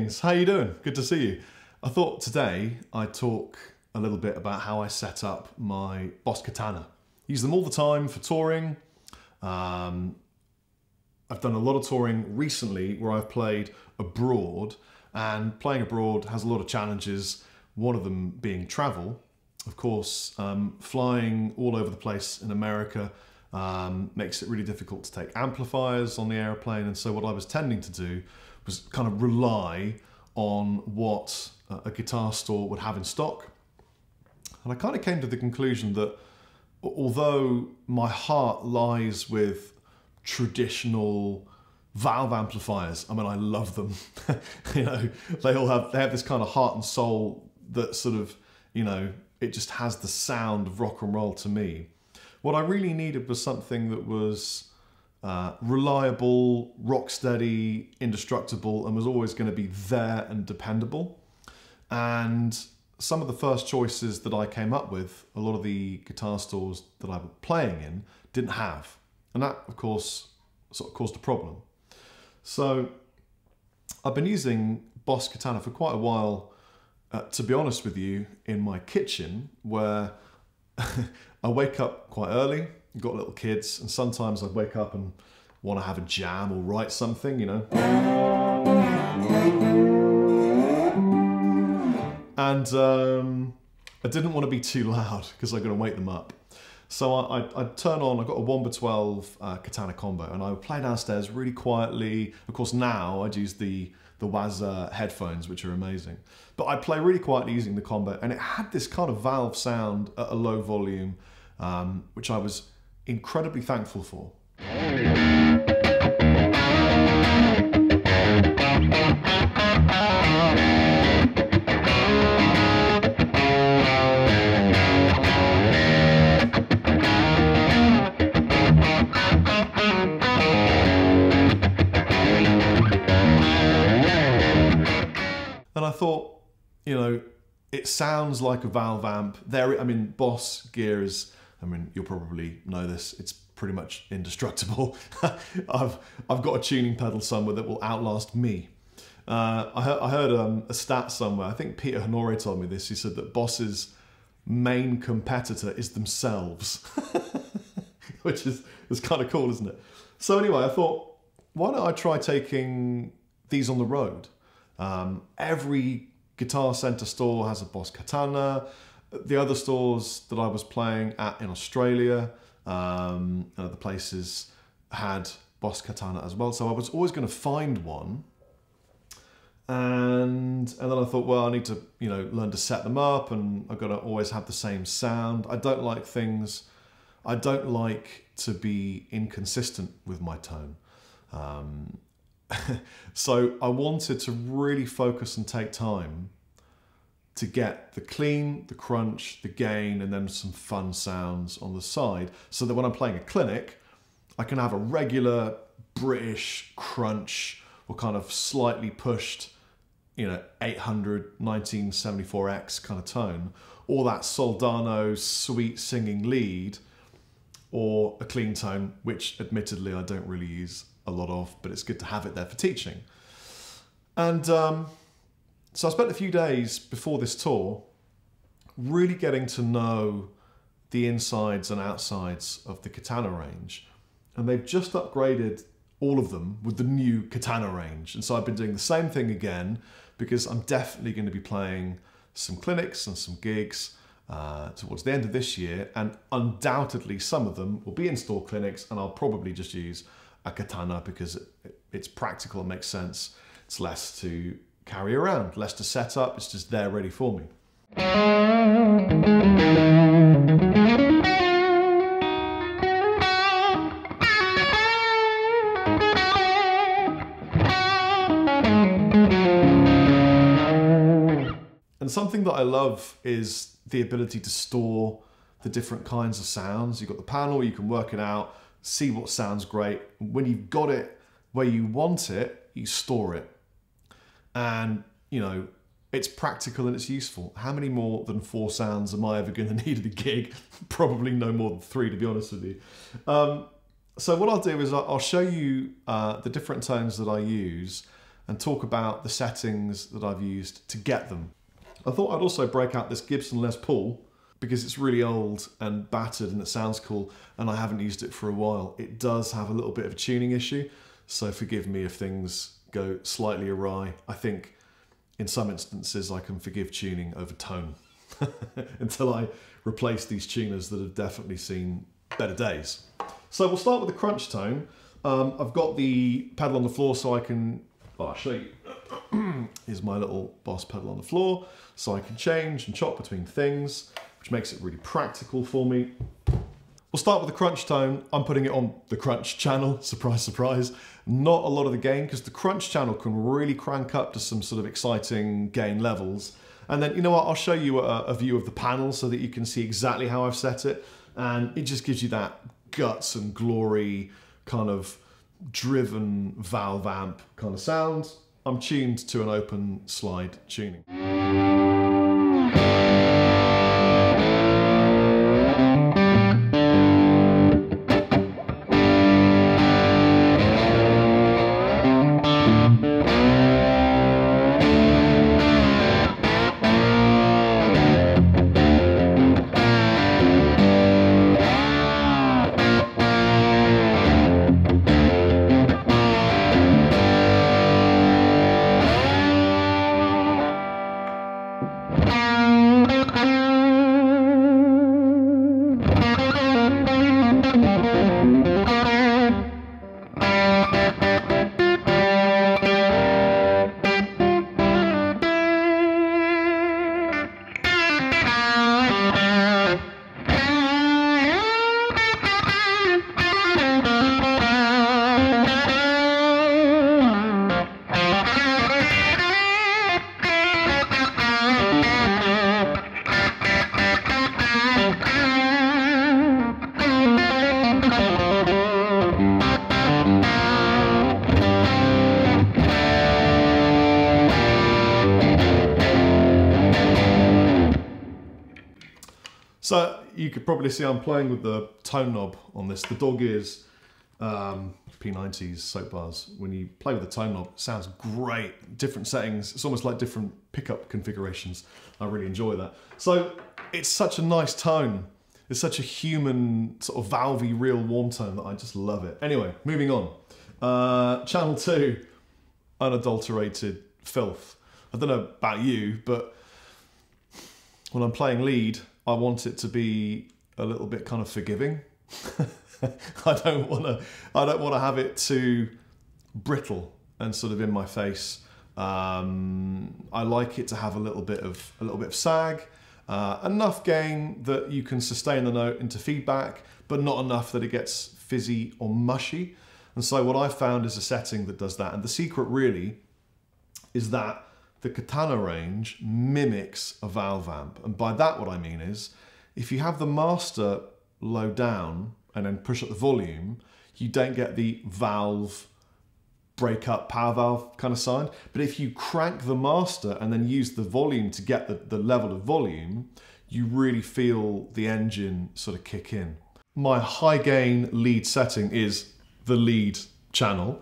Greetings, how you doing? Good to see you. I thought today I'd talk a little bit about how I set up my Boss Katana. Use them all the time for touring. I've done a lot of touring recently where I've played abroad, and playing abroad has a lot of challenges, one of them being travel. Of course, flying all over the place in America makes it really difficult to take amplifiers on the airplane, and so what I was tending to do was kind of rely on what a guitar store would have in stock. And I kind of came to the conclusion that although my heart lies with traditional valve amplifiers, I mean, I love them. You know, they have this kind of heart and soul that sort of, you know, it just has the sound of rock and roll to me. What I really needed was something that was reliable, rock steady, indestructible, and was always going to be there and dependable. And some of the first choices that I came up with, a lot of the guitar stores that I was playing in didn't have. And that, of course, sort of caused a problem. So I've been using Boss Katana for quite a while, to be honest with you, in my kitchen, where I wake up quite early. I've got little kids, and sometimes I wake up and want to have a jam or write something, you know. And I didn't want to be too loud because I'm going to wake them up. So I'd turn on, I've got a 1x12 Katana combo, and I would play downstairs really quietly. Of course, now I'd use the Waza headphones, which are amazing. But I'd play really quietly using the combo, and it had this kind of valve sound at a low volume, which I was incredibly thankful for. And I thought, you know, it sounds like a valve amp. There, I mean, Boss gear is, I mean, you'll probably know this, it's pretty much indestructible. I've got a tuning pedal somewhere that will outlast me. I heard a stat somewhere, I think Peter Honore told me this. He said that Boss's main competitor is themselves, which is kind of cool, isn't it? So anyway, I thought, why don't I try taking these on the road? Every Guitar Center store has a Boss Katana. The other stores that I was playing at in Australia and other places had Boss Katana as well. So I was always going to find one. And then I thought, well, I need to, you know, learn to set them up, and I've got to always have the same sound. I don't like to be inconsistent with my tone. So I wanted to really focus and take time to get the clean, the crunch, the gain, and then some fun sounds on the side, so that when I'm playing a clinic, I can have a regular British crunch or kind of slightly pushed, you know, 800 1974X kind of tone, or that Soldano sweet singing lead, or a clean tone, which admittedly I don't really use a lot of, but it's good to have it there for teaching. And so I spent a few days before this tour really getting to know the insides and outsides of the Katana range, and they've just upgraded all of them with the new Katana range. And so I've been doing the same thing again, because I'm definitely going to be playing some clinics and some gigs towards the end of this year, and undoubtedly some of them will be in-store clinics, and I'll probably just use a Katana because it's practical and makes sense. It's less to carry around, less to set up, it's just there ready for me. And something that I love is the ability to store the different kinds of sounds. You've got the panel, you can work it out, see what sounds great. When you've got it where you want it, you store it. And, you know, it's practical and it's useful. How many more than 4 sounds am I ever going to need at a gig? Probably no more than 3, to be honest with you. So what I'll do is I'll show you the different tones that I use, and talk about the settings that I've used to get them. I thought I'd also break out this Gibson Les Paul because it's really old and battered and it sounds cool and I haven't used it for a while. It does have a little bit of a tuning issue, so forgive me if things go slightly awry. I think in some instances I can forgive tuning over tone until I replace these tuners that have definitely seen better days. So we'll start with the crunch tone. I've got the pedal on the floor so I can, I'll show you. Here's my little Boss pedal on the floor so I can change and chop between things, which makes it really practical for me. We'll start with the crunch tone. I'm putting it on the crunch channel, surprise, surprise. Not a lot of the gain, because the crunch channel can really crank up to some sort of exciting gain levels. And then, you know what, I'll show you a view of the panel so that you can see exactly how I've set it. And it just gives you that guts and glory kind of driven valve amp kind of sound. I'm tuned to an open slide tuning. So you could probably see I'm playing with the tone knob on this. The dog is P90s soap bars. When you play with the tone knob, it sounds great. Different settings, it's almost like different pickup configurations. I really enjoy that. So it's such a nice tone. It's such a human, sort of valvey, real warm tone that I just love it. Anyway, moving on. Channel 2, unadulterated filth. I don't know about you, but when I'm playing lead, I want it to be a little bit kind of forgiving. I don't want to have it too brittle and sort of in my face. I like it to have a little bit of sag, enough gain that you can sustain the note into feedback, but not enough that it gets fizzy or mushy. And so what I found is a setting that does that. And the secret really is that the Katana range mimics a valve amp. And by that what I mean is, if you have the master low down and then push up the volume, you don't get the valve break up power valve kind of sound. But if you crank the master and then use the volume to get the level of volume, you really feel the engine sort of kick in. My high gain lead setting is the lead channel.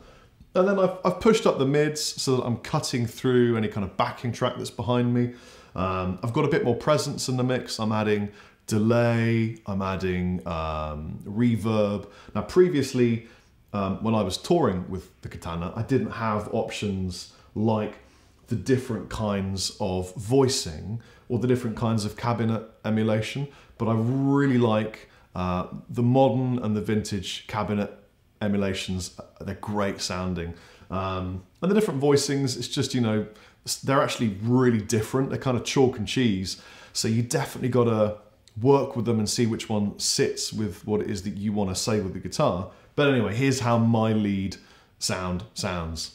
And then I've pushed up the mids so that I'm cutting through any kind of backing track that's behind me. I've got a bit more presence in the mix. I'm adding delay, I'm adding reverb. Now previously, when I was touring with the Katana, I didn't have options like the different kinds of voicing or the different kinds of cabinet emulation, but I really like the modern and the vintage cabinet emulations. They're great sounding, and the different voicings, it's just, you know, they're actually really different. They're kind of chalk and cheese, so you definitely got to work with them and see which one sits with what it is that you want to say with the guitar. But anyway, here's how my lead sound sounds.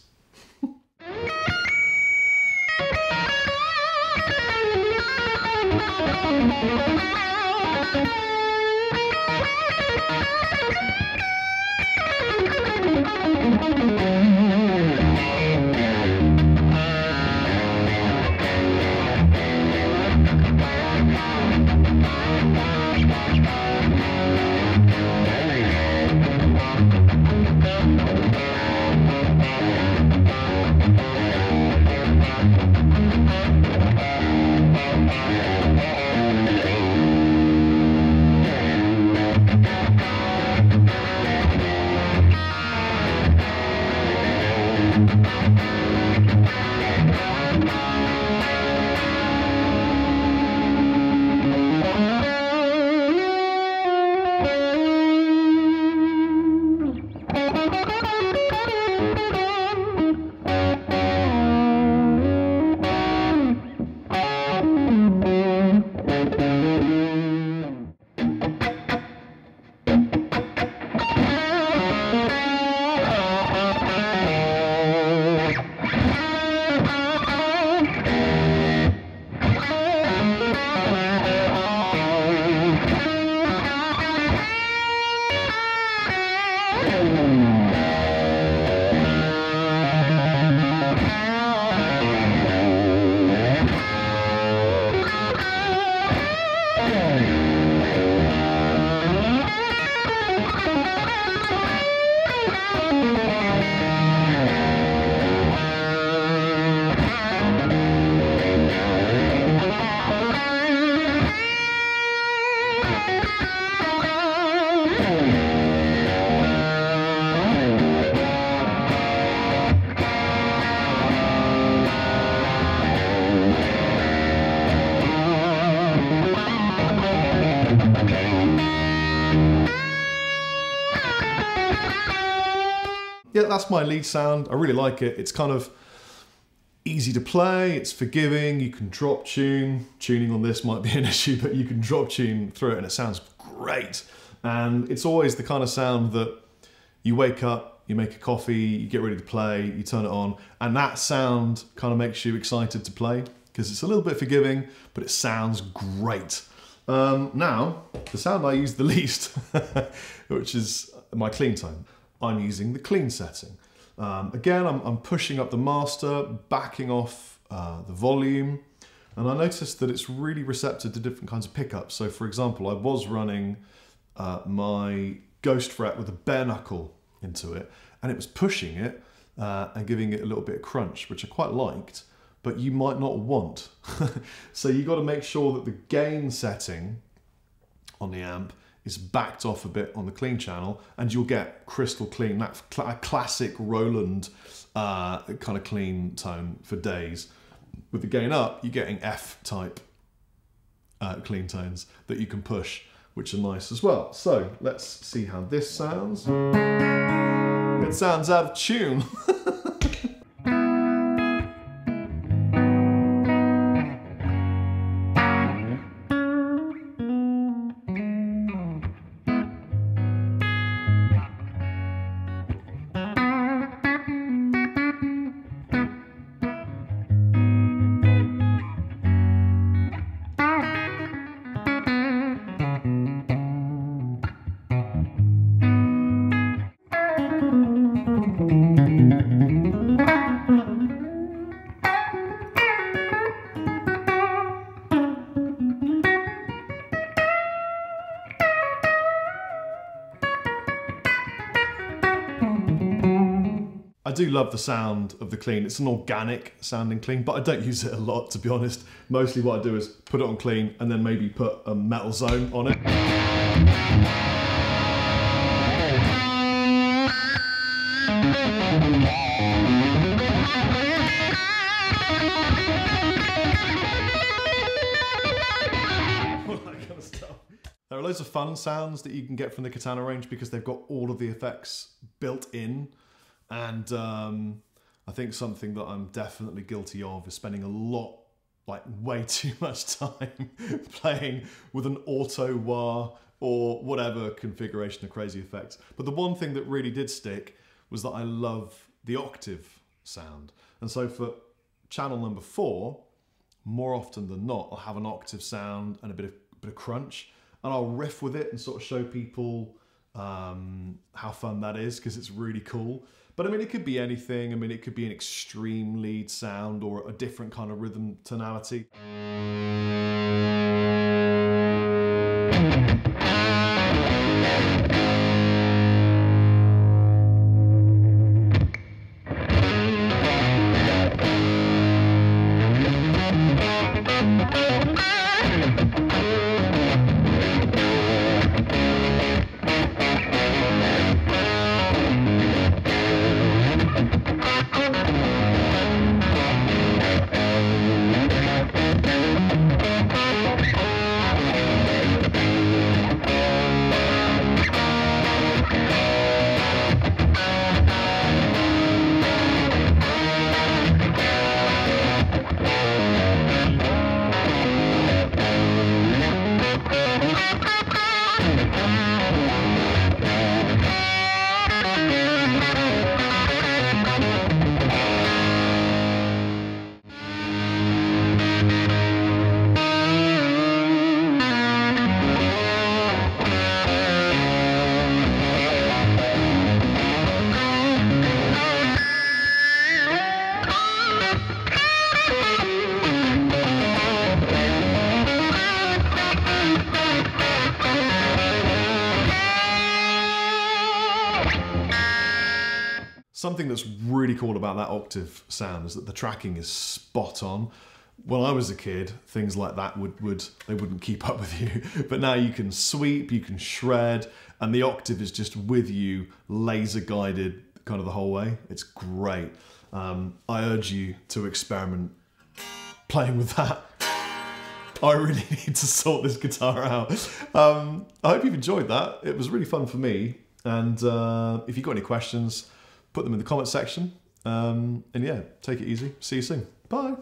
Yeah, that's my lead sound. I really like it. It's kind of easy to play, it's forgiving, you can drop tune. Tuning on this might be an issue, but you can drop tune through it and it sounds great. And it's always the kind of sound that you wake up, you make a coffee, you get ready to play, you turn it on, and that sound kind of makes you excited to play because it's a little bit forgiving, but it sounds great. Now, the sound I use the least, which is my clean tone. I'm using the clean setting. Again, I'm pushing up the master, backing off the volume, and I noticed that it's really receptive to different kinds of pickups. So for example, I was running my ghost fret with a bare knuckle into it, and it was pushing it and giving it a little bit of crunch, which I quite liked, but you might not want. So you got to make sure that the gain setting on the amp is backed off a bit on the clean channel, and you'll get crystal clean, that classic Roland kind of clean tone for days. With the gain up, you're getting F-type clean tones that you can push, which are nice as well. So let's see how this sounds. It sounds out of tune. I do love the sound of the clean. It's an organic sounding clean, but I don't use it a lot, to be honest. Mostly what I do is put it on clean and then maybe put a Metal Zone on it. All that kind of stuff. There are loads of fun sounds that you can get from the Katana range because they've got all of the effects built in. And I think something that I'm definitely guilty of is spending a lot, like way too much time playing with an auto wah or whatever configuration of crazy effects. But the one thing that really did stick was that I love the octave sound. And so for channel number 4, more often than not, I'll have an octave sound and a bit of crunch, and I'll riff with it and sort of show people how fun that is, because it's really cool. But I mean, it could be anything. I mean, it could be an extreme lead sound or a different kind of rhythm tonality. Something that's really cool about that octave sound is that the tracking is spot on. When I was a kid, things like that wouldn't keep up with you. But now you can sweep, you can shred, and the octave is just with you, laser guided kind of the whole way. It's great. I urge you to experiment playing with that. I really need to sort this guitar out. I hope you've enjoyed that. It was really fun for me. And if you've got any questions, put them in the comment section, and yeah, take it easy. See you soon. Bye.